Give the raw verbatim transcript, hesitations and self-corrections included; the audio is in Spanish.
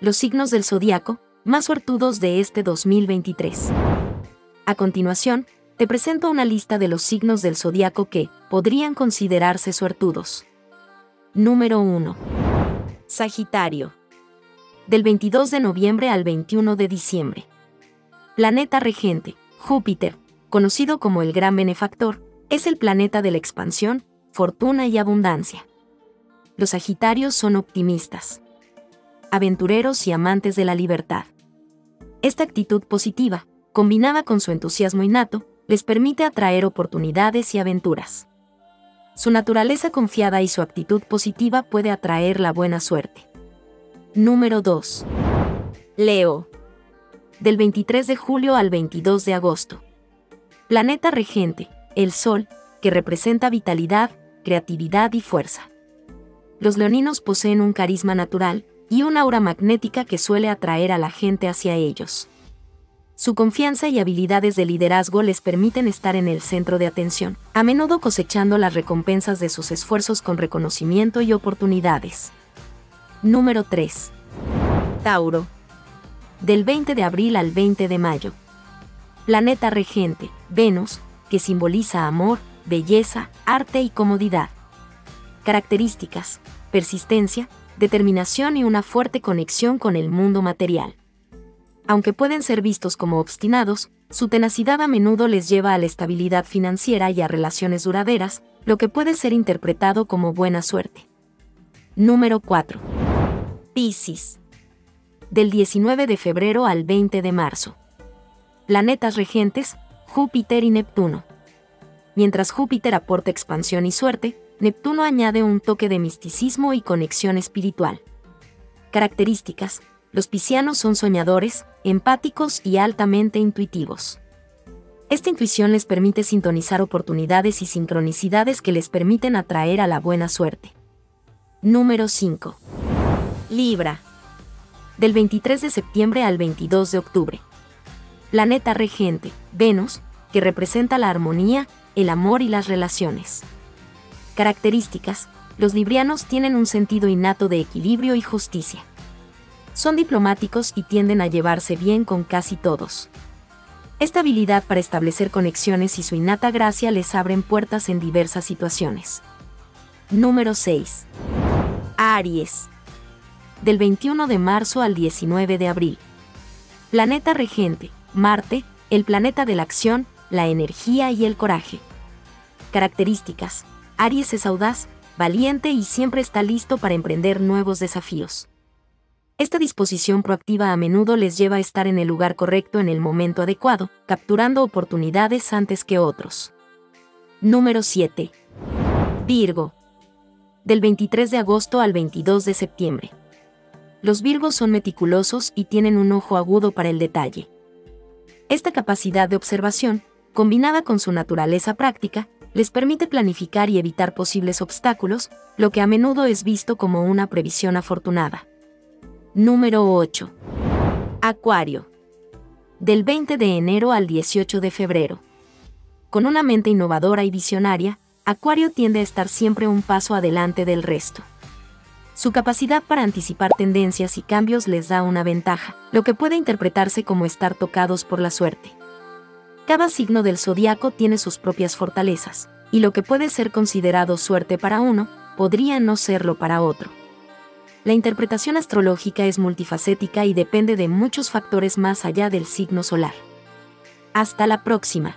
los signos del zodiaco más suertudos de este dos mil veintitrés. A continuación, te presento una lista de los signos del zodiaco que podrían considerarse suertudos. Número uno. Sagitario. Del veintidós de noviembre al veintiuno de diciembre. Planeta regente, Júpiter, conocido como el gran benefactor, es el planeta de la expansión, fortuna y abundancia. Los Sagitarios son optimistas, aventureros y amantes de la libertad. Esta actitud positiva, combinada con su entusiasmo innato, les permite atraer oportunidades y aventuras. Su naturaleza confiada y su actitud positiva puede atraer la buena suerte. Número dos. Leo. Del veintitrés de julio al veintidós de agosto. Planeta regente, el Sol, que representa vitalidad, creatividad y fuerza. Los leoninos poseen un carisma natural y una aura magnética que suele atraer a la gente hacia ellos. Su confianza y habilidades de liderazgo les permiten estar en el centro de atención, a menudo cosechando las recompensas de sus esfuerzos con reconocimiento y oportunidades. Número tres. Tauro. Del veinte de abril al veinte de mayo. Planeta regente, Venus, que simboliza amor, belleza, arte y comodidad. Características: persistencia, determinación y una fuerte conexión con el mundo material. Aunque pueden ser vistos como obstinados, su tenacidad a menudo les lleva a la estabilidad financiera y a relaciones duraderas, lo que puede ser interpretado como buena suerte. Número cuatro. Piscis. Del diecinueve de febrero al veinte de marzo. Planetas regentes, Júpiter y Neptuno. Mientras Júpiter aporta expansión y suerte, Neptuno añade un toque de misticismo y conexión espiritual. Características: los piscianos son soñadores, empáticos y altamente intuitivos. Esta intuición les permite sintonizar oportunidades y sincronicidades que les permiten atraer a la buena suerte. Número cinco. Libra. Del veintitrés de septiembre al veintidós de octubre. Planeta regente, Venus, que representa la armonía, el amor y las relaciones. Características: los librianos tienen un sentido innato de equilibrio y justicia. Son diplomáticos y tienden a llevarse bien con casi todos. Esta habilidad para establecer conexiones y su innata gracia les abren puertas en diversas situaciones. Número seis. Aries. Del veintiuno de marzo al diecinueve de abril. Planeta regente, Marte, el planeta de la acción, la energía y el coraje. Características: Aries es audaz, valiente y siempre está listo para emprender nuevos desafíos. Esta disposición proactiva a menudo les lleva a estar en el lugar correcto en el momento adecuado, capturando oportunidades antes que otros. Número siete. Virgo. Del veintitrés de agosto al veintidós de septiembre. Los Virgos son meticulosos y tienen un ojo agudo para el detalle. Esta capacidad de observación, combinada con su naturaleza práctica, les permite planificar y evitar posibles obstáculos, lo que a menudo es visto como una previsión afortunada. Número ocho. Acuario. Del veinte de enero al dieciocho de febrero. Con una mente innovadora y visionaria, Acuario tiende a estar siempre un paso adelante del resto. Su capacidad para anticipar tendencias y cambios les da una ventaja, lo que puede interpretarse como estar tocados por la suerte. Cada signo del zodiaco tiene sus propias fortalezas, y lo que puede ser considerado suerte para uno, podría no serlo para otro. La interpretación astrológica es multifacética y depende de muchos factores más allá del signo solar. Hasta la próxima.